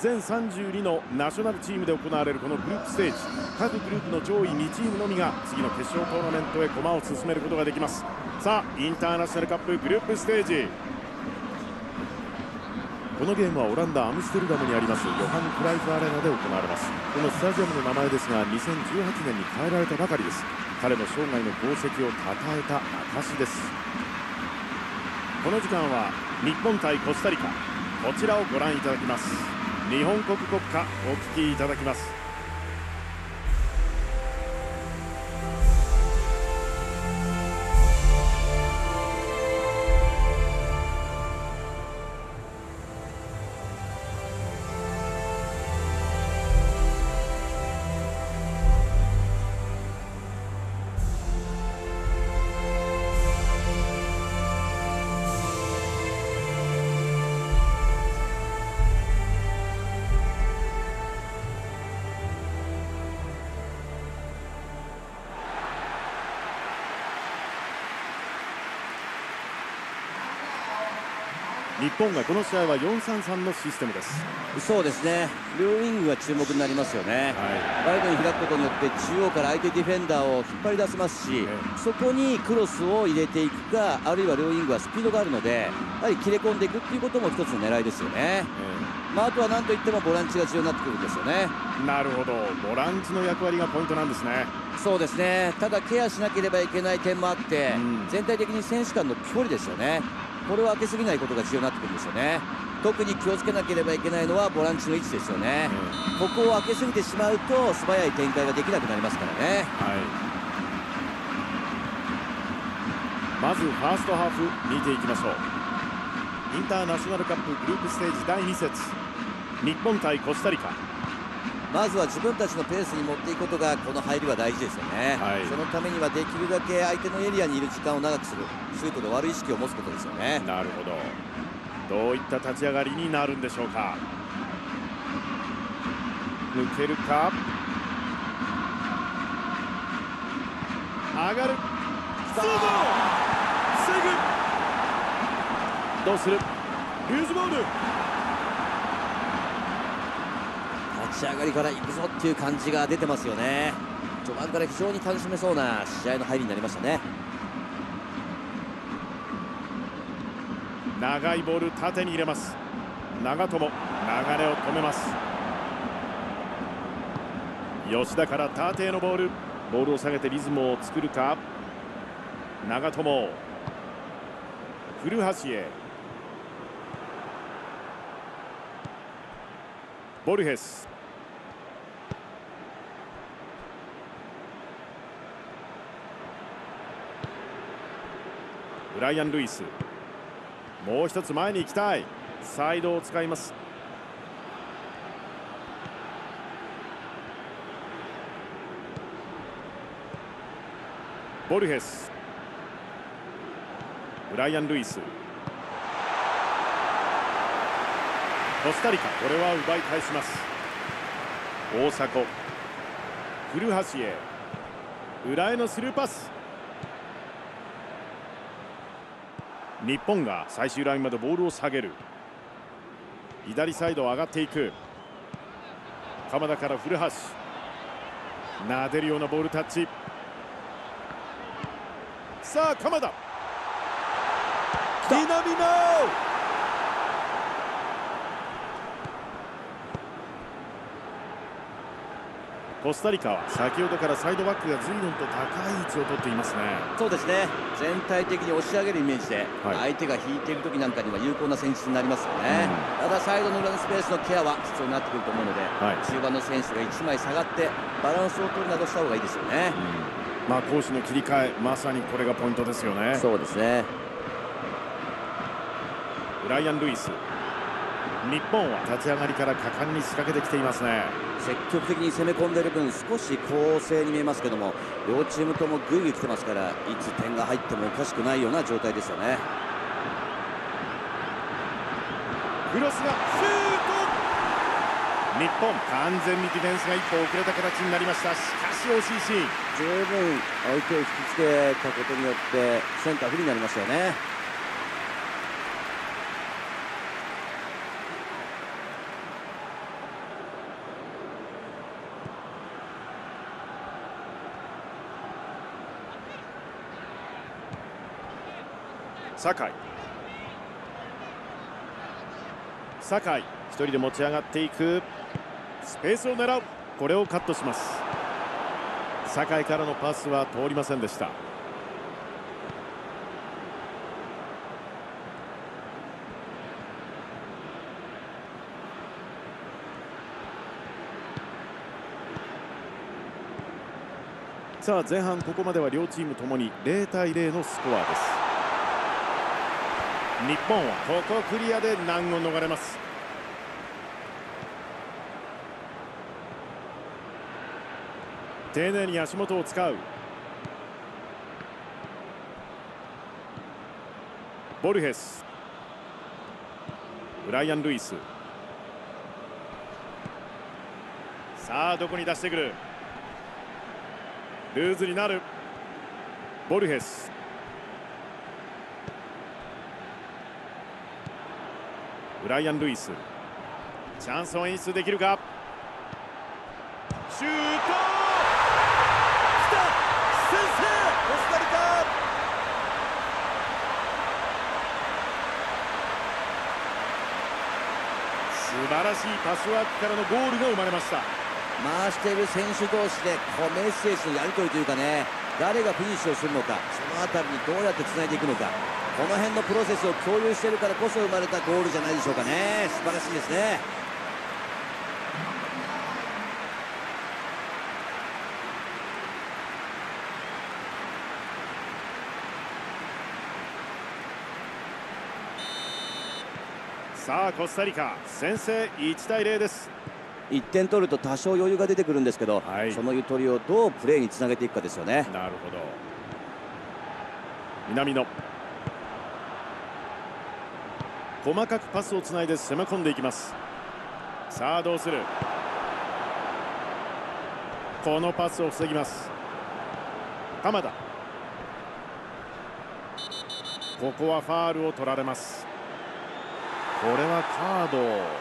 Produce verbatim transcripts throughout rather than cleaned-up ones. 全さんじゅうにのナショナルチームで行われるこのグループステージ、各グループの上位にチームのみが次の決勝トーナメントへ駒を進めることができます。さあ、インターナショナルカップグループステージ、このゲームはオランダ・アムステルダムにありますヨハン・クライフ・アレーナで行われます。このスタジアムの名前ですが、にせんじゅうはちねんに変えられたばかりです。彼の生涯の功績をたたえた証です。この時間は日本対コスタリカ、こちらをご覧いただきます。日本国国歌お聴きいただきます。日本がこの試合は よんさんさん のシステムです。そうですね、両ウイングが注目になりますよね。はい、ワイドに開くことによって中央から相手ディフェンダーを引っ張り出せますし、はい、そこにクロスを入れていくか、あるいは両ウイングはスピードがあるので、やはり切れ込んでいくっていうことも一つの狙いですよね。はい、まあ、あとは何といってもボランチが重要になってくるんですよね。なるほど、ボランチの役割がポイントなんですね。そうですね、ただケアしなければいけない点もあって、うん、全体的に選手間の距離ですよね。これを開けすぎないことが重要になってくるんですよね。特に気をつけなければいけないのはボランチの位置ですよね。うん、ここを開けすぎてしまうと素早い展開ができなくなりますからね。はい、まずファーストハーフ見ていきましょう。インターナショナルカップグループステージだいに節、日本対コスタリカ。まずは自分たちのペースに持っていくことがこの入りは大事ですよね。はい、そのためにはできるだけ相手のエリアにいる時間を長くする、シュートで悪い意識を持つことですよね。なるほど、どういった立ち上がりになるんでしょうか。抜けるか、上がる、スローボール、どうする、ルーズボール、立ち上がりから行くぞっていう感じが出てますよね。序盤から非常に楽しめそうな試合の入りになりましたね。長いボール縦に入れます。長友、流れを止めます。吉田から縦へのボール、ボールを下げてリズムを作るか、長友、古橋へ、ボルヘス、ブライアン・ルイス、もう一つ前に行きたい、サイドを使います。ボルヘス、ブライアン・ルイス、コスタリカ、これは奪い返します。大迫、古橋へ、裏へのスルーパス。日本が最終ラインまでボールを下げる。左サイド上がっていく。鎌田から古橋、撫でるようなボールタッチ。さあ鎌田、南野、コスタリカは先ほどからサイドバックが随分と高い位置を取っていますね。そうですね、全体的に押し上げるイメージで、はい、相手が引いている時なんかには有効な戦術になりますよね。うん、ただサイドの裏のスペースのケアは必要になってくると思うので、はい、中盤の選手がいちまい下がってバランスを取るなどした方がいいですよね。うん、まあ攻守の切り替え、まさにこれがポイントですよね。そうですね、ブライアン・ルイス、日本は立ち上がりから果敢に仕掛けてきていますね。積極的に攻め込んでいる分、少し攻勢に見えますけども、両チームともぐいぐい来てますから、いつ点が入ってもおかしくないような状態ですよね。クロスがシュート、日本完全にディフェンスが一歩遅れた形になりました。しかし惜しいシーン、十分相手を引きつけたことによってセンター不利になりましたよね。酒井、酒井一人で持ち上がっていく、スペースを狙う、これをカットします。酒井からのパスは通りませんでした。さあ前半、ここまでは両チームともにゼロ対ゼロのスコアです。日本はここクリアで難を逃れます。丁寧に足元を使う、ボルヘス、ブライアン・ルイス、さあどこに出してくる、ルーズになる、ボルヘス、ブライアン・ルイス、チャンスを演出できるか、シュート、きた、先制、コスタリカ。素晴らしいパスワークからのゴールが生まれました。回している選手同士でこうメッセージのやり取りというかね、誰がフィニッシュをするのか、その辺りにどうやってつないでいくのか、この辺のプロセスを共有しているからこそ生まれたゴールじゃないでしょうかね。素晴らしいですね。さあコスタリカ先制、いち対ゼロです。いってん取ると多少余裕が出てくるんですけど、はい、そのゆとりをどうプレーにつなげていくかですよね。なるほど。南野、細かくパスをつないで攻め込んでいきます。さあどうする、このパスを防ぎます。鎌田、ここはファールを取られます。これはカード。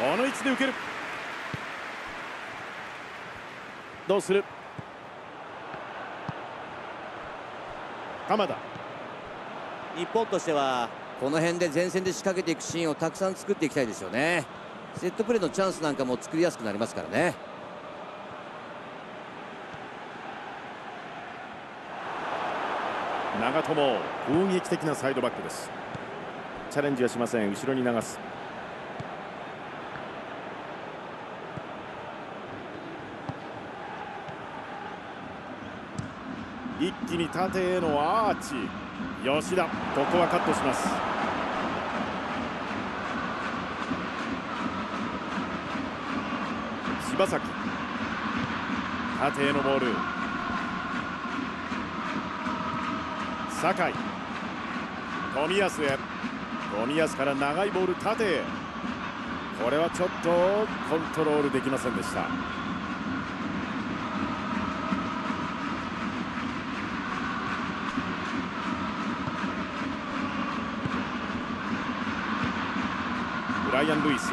この位置で受ける。どうする、鎌田。日本としてはこの辺で前線で仕掛けていくシーンをたくさん作っていきたいですよね。セットプレーのチャンスなんかも作りやすくなりますからね。長友、攻撃的なサイドバックです。チャレンジはしません。後ろに流す。一気に縦へのアーチ、吉田、ここはカットします。柴崎、縦へのボール、酒井、冨安へ、冨安から長いボール縦へ、これはちょっとコントロールできませんでした。ブライアン・ルイス、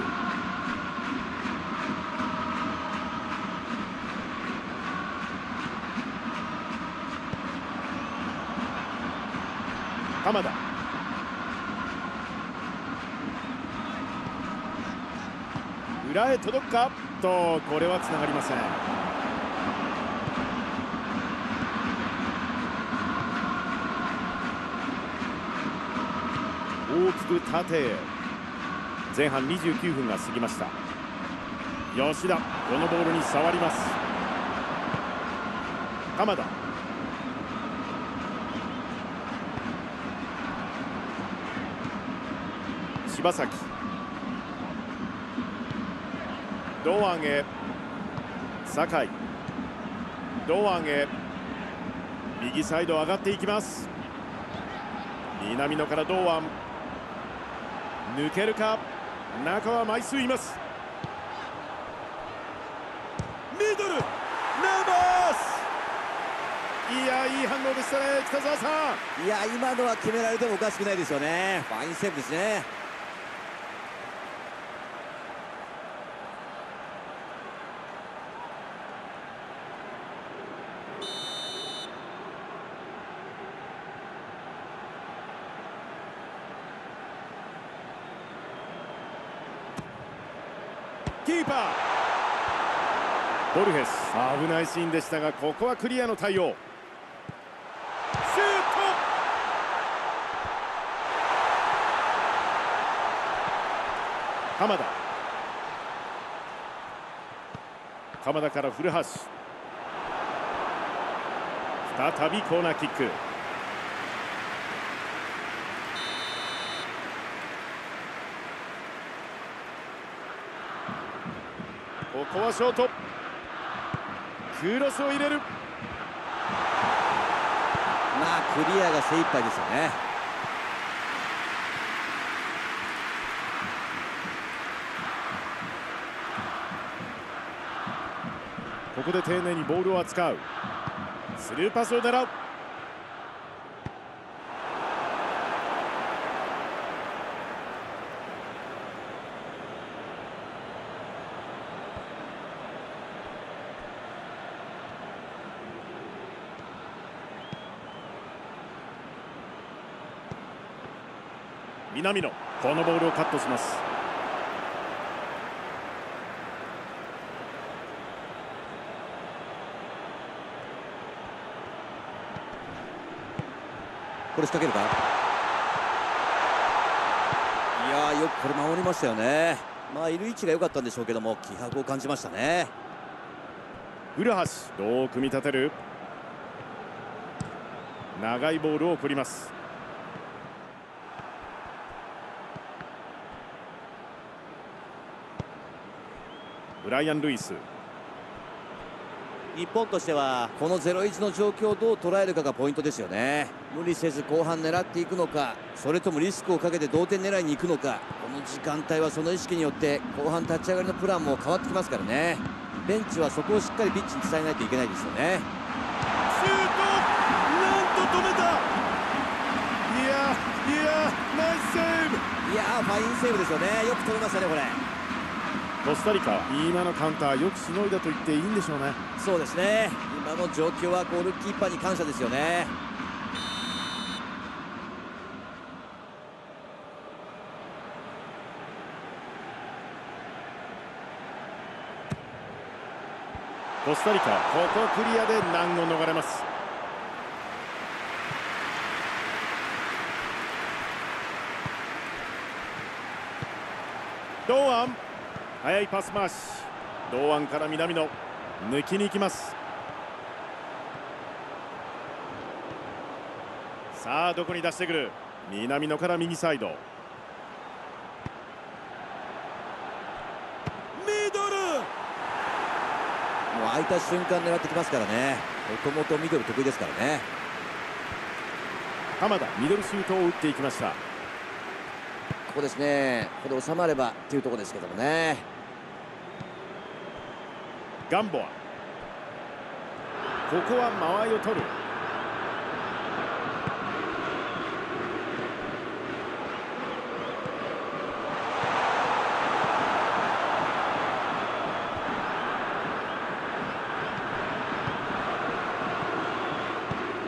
鎌田、裏へ届くかと、これはつながりません。大きく縦へ。前半にじゅうきゅうふんが過ぎました。吉田、このボールに触ります。鎌田、柴崎、堂安へ、酒井、堂安へ、右サイド上がっていきます。南野から堂安、抜けるか、中は枚数います。いやー、いい反応でしたね、北澤さん。いやー、今のは決められてもおかしくないですよね。ファインセーブですね。キーパーボルヘス、危ないシーンでしたが、ここはクリアの対応。鎌田、鎌田から古橋、再びコーナーキック。ここはショート、クロスを入れる。まあクリアが精一杯ですよね。ここで丁寧にボールを扱う。スルーパスを狙う。南野、このボールをカットします。これ仕掛けるか。いやー、よくこれ守りましたよね。まあいる位置が良かったんでしょうけども、気迫を感じましたね。古橋、どう組み立てる。長いボールを送ります。ブライアン・ルイス。日本としてはこの ゼロたいいち の状況をどう捉えるかがポイントですよね。無理せず後半狙っていくのか、それともリスクをかけて同点狙いに行くのか。この時間帯はその意識によって後半立ち上がりのプランも変わってきますからね。ベンチはそこをしっかりピッチに伝えないといけないですよね。シュート、なんと止めた。いやいや、ナイスセーブ。いやー、ファインセーブですよね。よく取りましたね。これコスタリカ、今のカウンターよくしのいだと言っていいんでしょうね。そうですね、今の状況はゴールキーパーに感謝ですよね。コスタリカ、ここクリアで難を逃れます。堂安、速いパス回し。堂安から南野、抜きに行きます。さあどこに出してくる。南野から右サイド、ミドル。もう空いた瞬間狙ってきますからね。もともとミドル得意ですからね。鎌田、ミドルシュートを打っていきました。ここですね。ここで収まればというところですけどもね。ガンボア、ここは間合いを取る。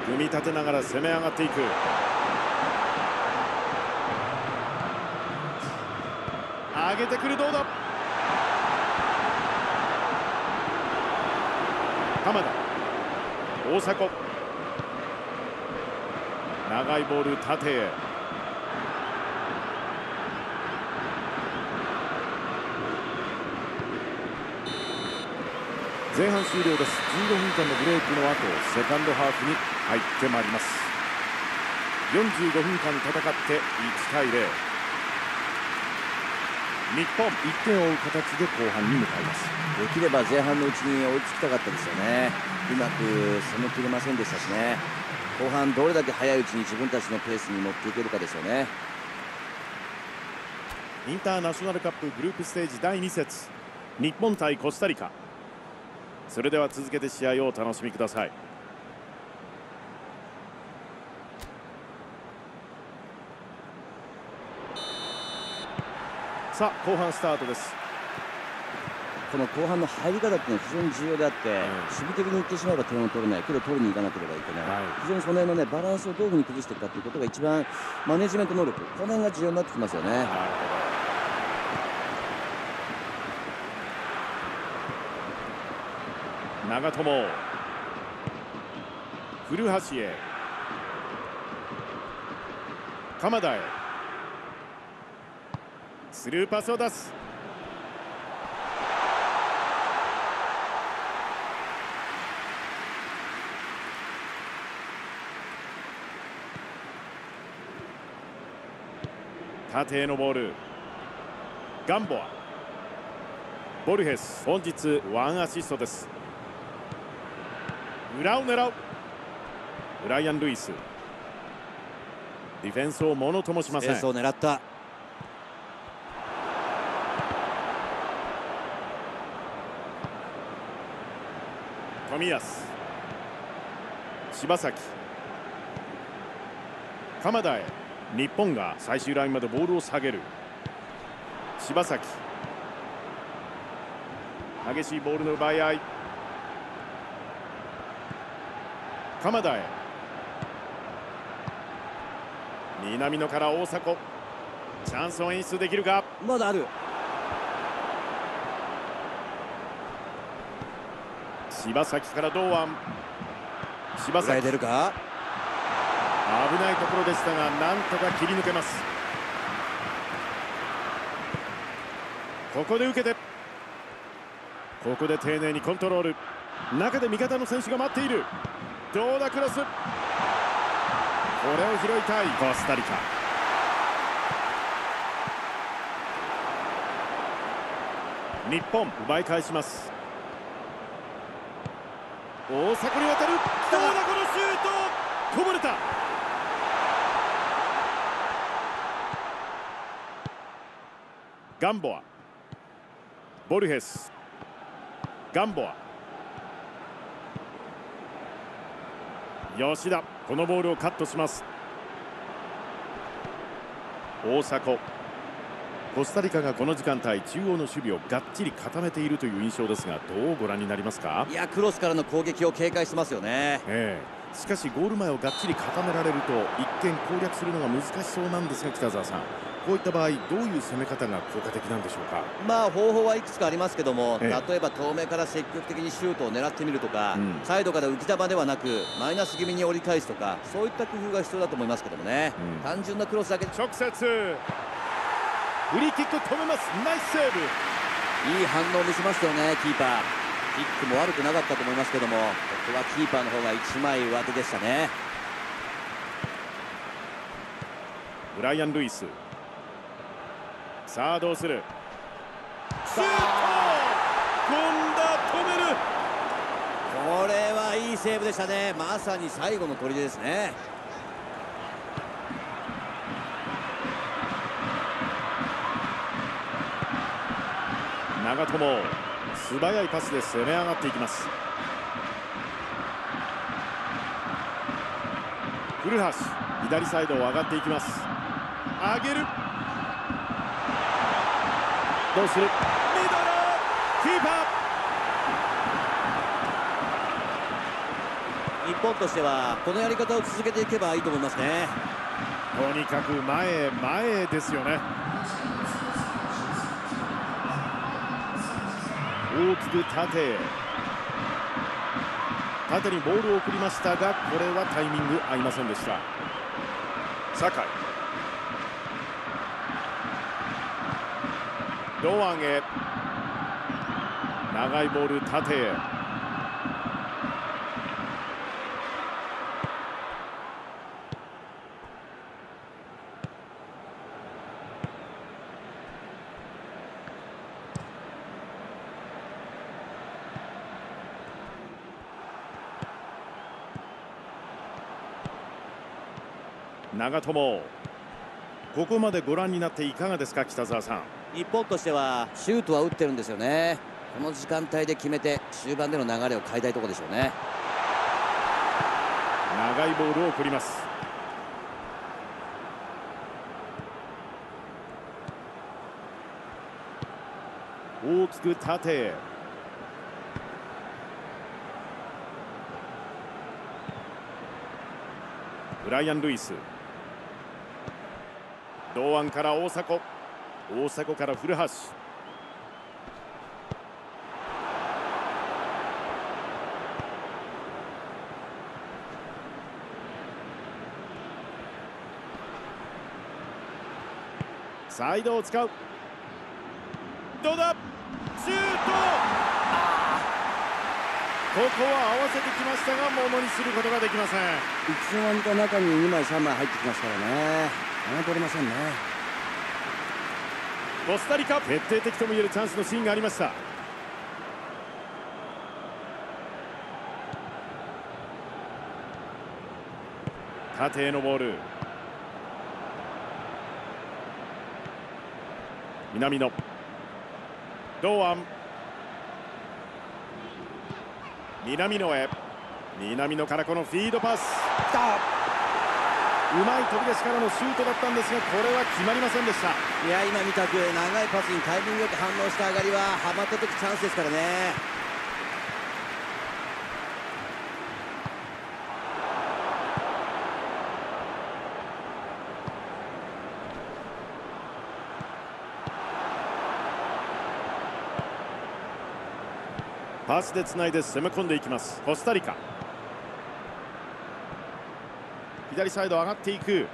組み立てながら攻め上がっていく。上げてくる。どうだ。鎌田、大迫、長いボール縦へ。前半終了です。じゅうごふんかんのブレイクの後、セカンドハーフに入ってまいります。よんじゅうごふんかん戦っていちたいぜろ。日本いってんを追う形で後半に向かいます。できれば前半のうちに追いつきたかったですよね。うまく攻めきれませんでしたしね。後半どれだけ早いうちに自分たちのペースに持っていけるかですよね。インターナショナルカップグループステージだいに節、日本対コスタリカ。それでは続けて試合をお楽しみください。さあ後半スタートです。この後半の入り方っていうのは非常に重要であって、はい、守備的にいってしまえば点を取れないけど取りに行かなければいけない、はい、非常にその辺の、ね、バランスをどういうふうに崩していくかということが一番マネジメント能力、この辺が重要になってきますよね。はい、長友、古橋へ、鎌田へ、スルーパスを出す。縦へのボール、ガンボア、ボルヘス、本日ワンアシストです。裏を狙うブライアン・ルイス、ディフェンスをものともしません。スペースを狙った。冨安、柴崎、鎌田へ。日本が最終ラインまでボールを下げる。柴崎、激しいボールの奪い合い。鎌田へ、南野から大迫、チャンスを演出できるか。まだある。柴崎から堂安、柴崎出るか。危ないところでしたがなんとか切り抜けます。ここで受けて、ここで丁寧にコントロール。中で味方の選手が待っている。どうだ、クロス。これを拾いたいコスタリカ。日本奪い返します。大迫に渡る。どうだ、このシュート、こぼれた。ガンボア、ボルヘス、ガンボア、吉田、このボールをカットします。大迫、コスタリカがこの時間帯中央の守備をがっちり固めているという印象ですが、どうご覧になりますか。いや、クロスからの攻撃を警戒してますよね、ええ、しかしゴール前をがっちり固められると一見攻略するのが難しそうなんですが、北澤さん、こういった場合どういう攻め方が効果的なんでしょうか。まあ方法はいくつかありますけども、ええ、例えば遠目から積極的にシュートを狙ってみるとか、うん、サイドから浮き球ではなくマイナス気味に折り返すとか、そういった工夫が必要だと思いますけどもね、うん、単純なクロスだけで直接フリーキック止めます。ナイスセーブ。いい反応を見せましたよね、キーパー。キックも悪くなかったと思いますけども、ここはキーパーの方が一枚上手でしたね。ブライアン・ルイス、さあどうする。シュート、権田止める。これはいいセーブでしたね。まさに最後の砦ですね。長友、素早いパスで攻め上がっていきます。古橋、左サイドを上がっていきます。上げる。どうする。ミドル、キーパー。日本としてはこのやり方を続けていけばいいと思いますね。とにかく前へ前へですよね。大きく縦へ、縦にボールを送りましたが、これはタイミング合いませんでした。酒井、堂安へ、長いボール縦へ。長友、ここまでご覧になっていかがですか、北澤さん。日本としてはシュートは打ってるんですよね。この時間帯で決めて終盤での流れを変えたいところでしょうね。長いボールを送ります。大きく縦へ。ブライアン・ルイス、堂安から大迫、大迫から古橋、サイドを使う、どうだ、シュート、ここは合わせてきましたが、ものにすることができません。いつの間にか中ににまい、さんまい入ってきますからね、取れませんね。コスタリカ、決定的ともいえるチャンスのシーンがありました。縦へのボール。南野、堂安、南野へ、南野からこのフィードパス、来た、うまい飛び出しからのシュートだったんですが、これは決まりませんでした。いや、今見たく長いパスにタイミングよく反応した上がりははまった時チャンスですからね。パスでつないで攻め込んでいきますコスタリカ。左サイド上がっていく、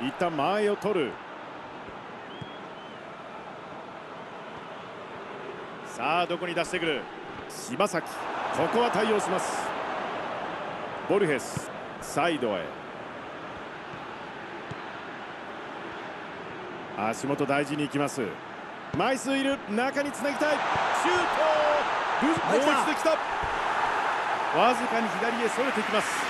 一旦前を取る。さあどこに出してくる、柴崎、ここは対応します。ボルヘス、サイドへ、足元大事にいきます。枚数いる、中につなぎたい、シュート、もう一度来た、わずかに左へそれていきます。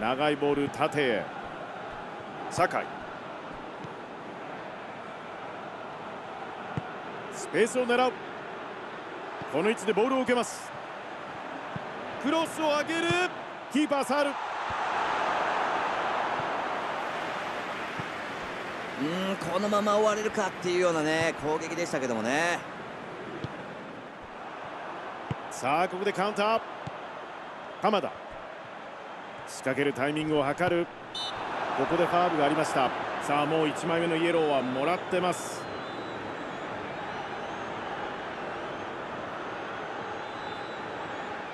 長いボール、縦へ、酒井、スペースを狙う、この位置でボールを受けます。クロスを上げる、キーパー触る、うん、このまま終われるかっていうようなね攻撃でしたけどもね。さあここでカウンター、鎌田、仕掛けるタイミングを図る。ここでファウルがありました。さあもういちまいめのイエローはもらってます。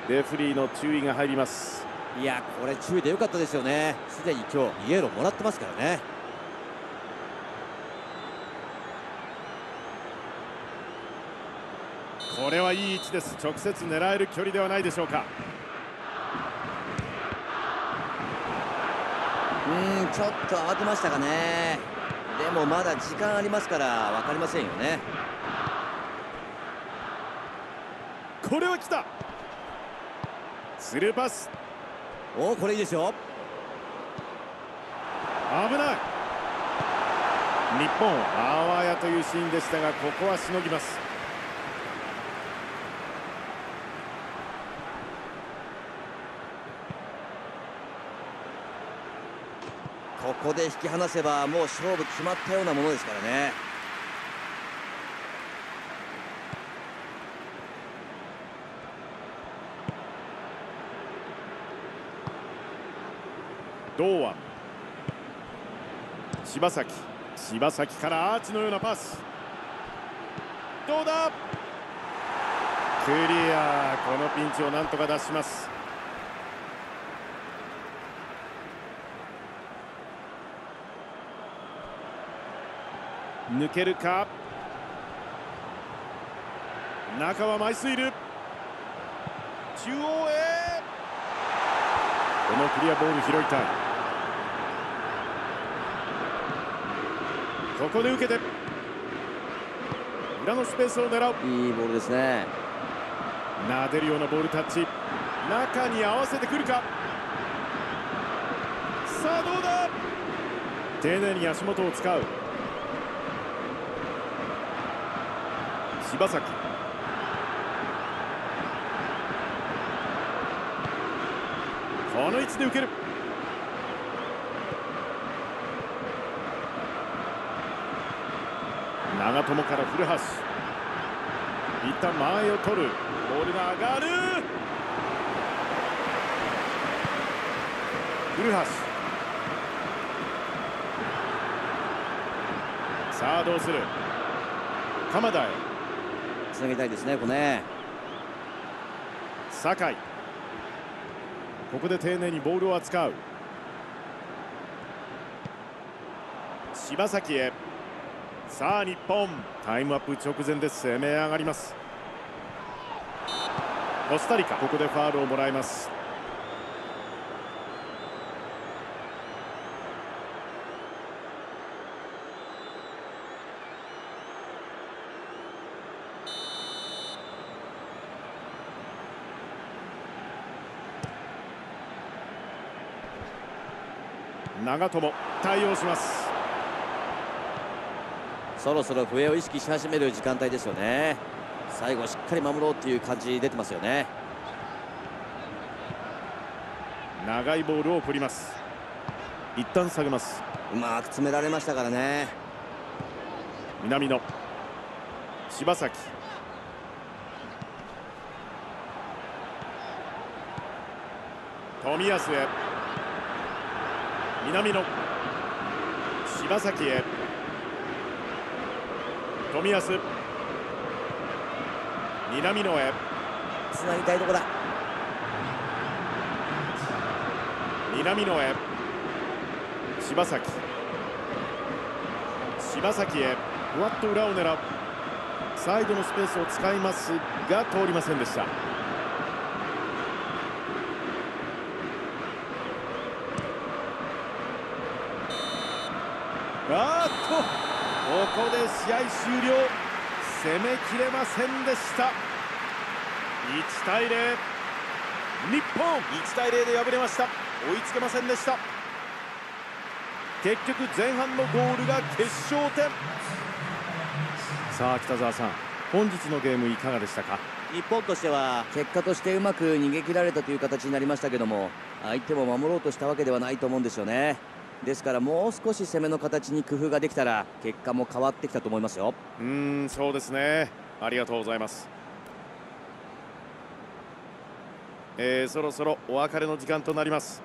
レフリーの注意が入ります。いや、これ注意でよかったですよね。すでに今日イエローもらってますからね。これはいい位置です。直接狙える距離ではないでしょうか。うん、ちょっと慌てましたかね。でもまだ時間ありますから分かりませんよね。これは来た、スルーパス、おお、これいいですよ。危ない、日本あわやというシーンでしたが、ここはしのぎます。ここで引き離せばもう勝負決まったようなものですからね。堂安、柴崎、柴崎からアーチのようなパス、どうだ、クリア、このピンチをなんとか出します。抜けるか、中は枚数いる、中央へ、このクリアボール拾いたい。ここで受けて裏のスペースを狙う、いいボールですね。なでるようなボールタッチ、中に合わせてくるか、さあどうだ、丁寧に足元を使う、柴崎、この位置で受ける。長友から古橋、一旦前を取る、ボールが上がる。古橋、さあどうする。鎌田へつなげたいですね、これね。酒井、ここで丁寧にボールを扱う。柴崎へ。さあ日本、タイムアップ直前で攻め上がります。コスタリカ、ここでファウルをもらいます。長友対応します。そろそろ笛を意識し始める時間帯ですよね。最後しっかり守ろうっていう感じ出てますよね。長いボールを振ります。一旦下げます。うまく詰められましたからね。南野、柴崎、冨安へ。南野、柴崎へ。冨安、南野へ。つなぎたいとこだ。南野へ。柴崎、柴崎へ。ふわっと裏を狙う。サイドのスペースを使いますが通りませんでした。あーっと、ここで試合終了。攻めきれませんでした。いちたいゼロ、日本いちたいゼロで敗れました。追いつけませんでした。結局前半のゴールが決勝点。さあ北澤さん、本日のゲームいかがでしたか？日本としては結果としてうまく逃げ切られたという形になりましたけども、相手も守ろうとしたわけではないと思うんですよね。ですからもう少し攻めの形に工夫ができたら結果も変わってきたと思いますよ。うーん、そうですね。ありがとうございます、えー、そろそろお別れの時間となります。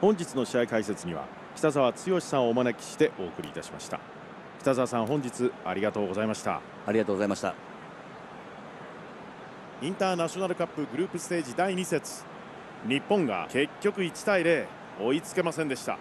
本日の試合解説には北澤豪さんをお招きしてお送りいたしました。北澤さん、本日ありがとうございました。ありがとうございました。インターナショナルカップグループステージだいにせつ、日本が結局いちたいゼロ、追いつけませんでした。